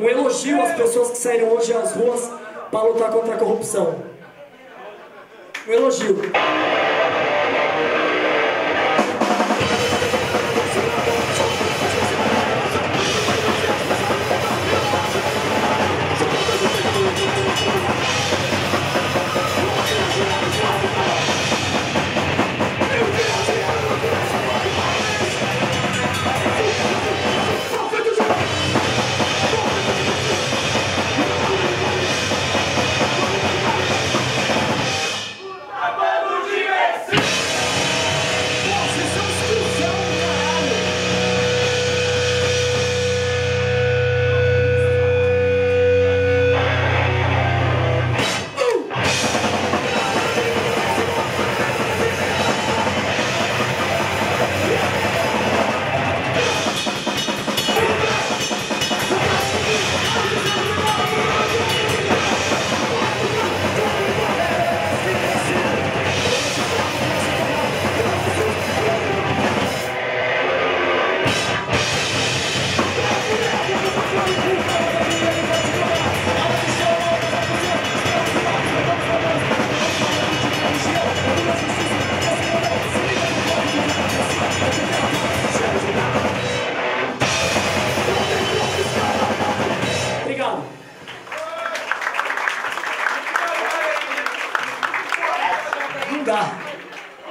Um elogio às pessoas que saíram hoje às ruas para lutar contra a corrupção. Um elogio.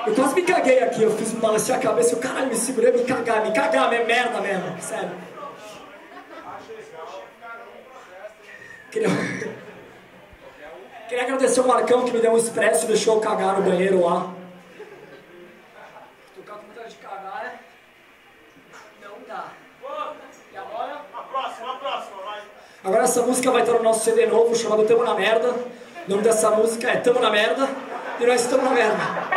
Eu quase me caguei aqui, eu fiz balancear a cabeça, eu caralho, me segurei, me cagar, é merda mesmo, sério. Queria agradecer o Marcão que me deu um expresso e deixou eu cagar no banheiro lá. Tô com vontade de cagar, né? Não dá. E agora? A próxima, vai. Agora essa música vai estar no nosso CD novo, chamado Tamo na Merda. O nome dessa música é Tamo na Merda. E nós estamos na merda.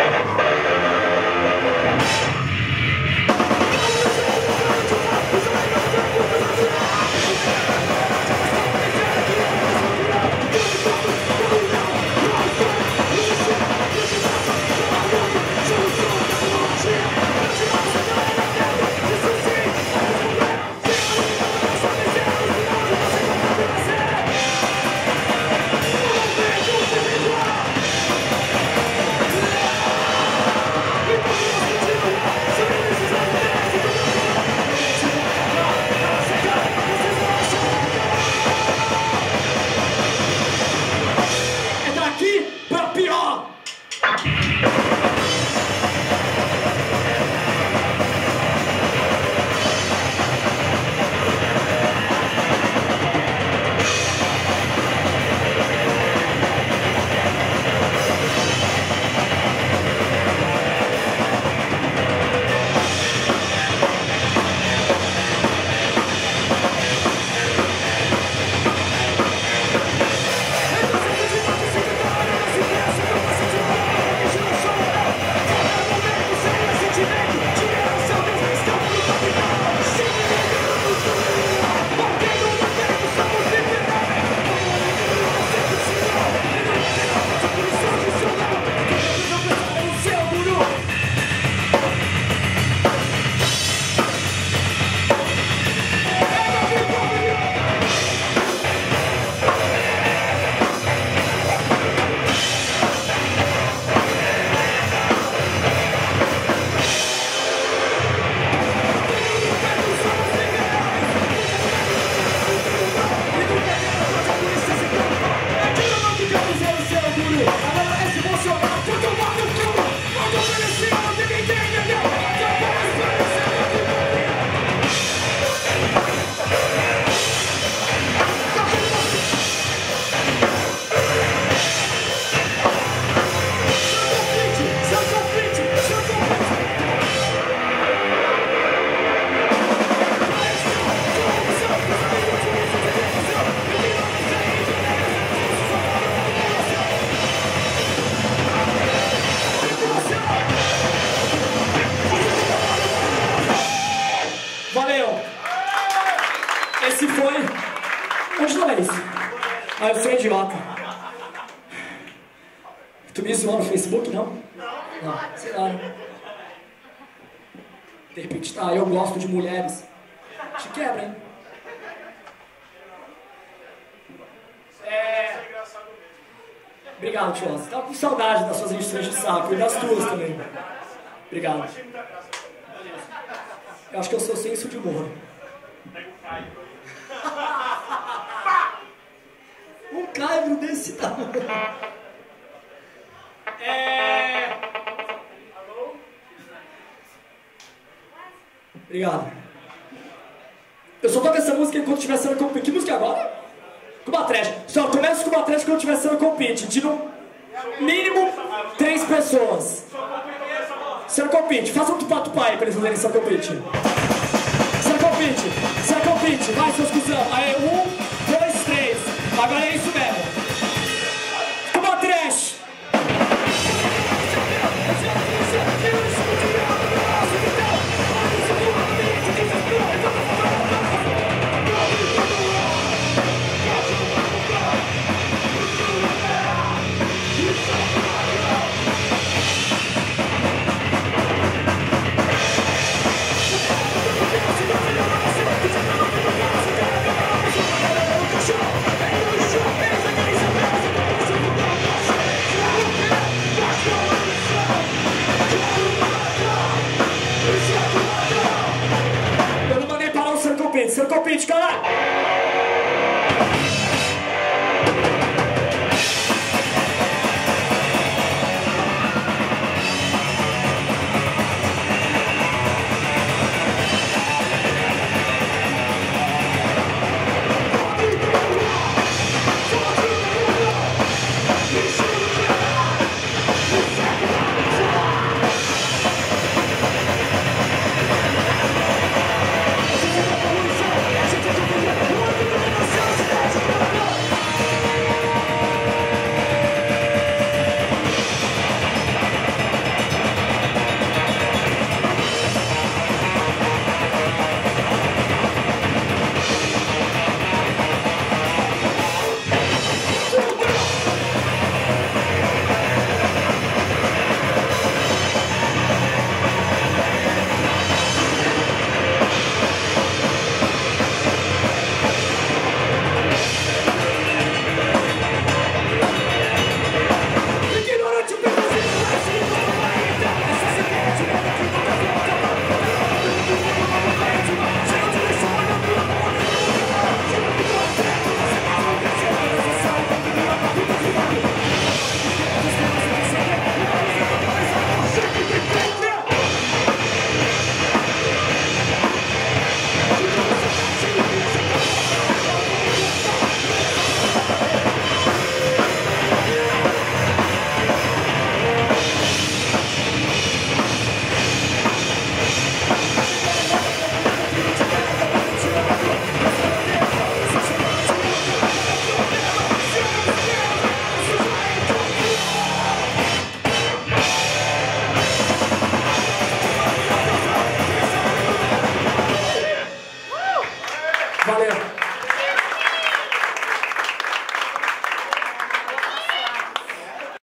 Ah, eu sou idiota. Tu me zoou no Facebook, não? Não, sei lá. De repente, tá, eu gosto de mulheres. Te quebra, hein? É... Obrigado, tio. Você tava com saudade das suas instruções de saco e das tuas também. Obrigado. Eu acho que eu sou senso de humor. Um caibro desse tamanho. É... Alô? Obrigado. Eu só toco essa música enquanto estiver sendo compete. Que música agora? Cubatrash. Só começa o Cubatrash quando estiver sendo compete. De no mínimo 3 pessoas. Sendo compete. Faça um tupá-tupá aí pra eles fazerem sendo compete. Sendo compete. Vai, seus cuzão. Aí, 1, 2, 3. Agora é isso mesmo. Cubatrash. Seu compete, cara!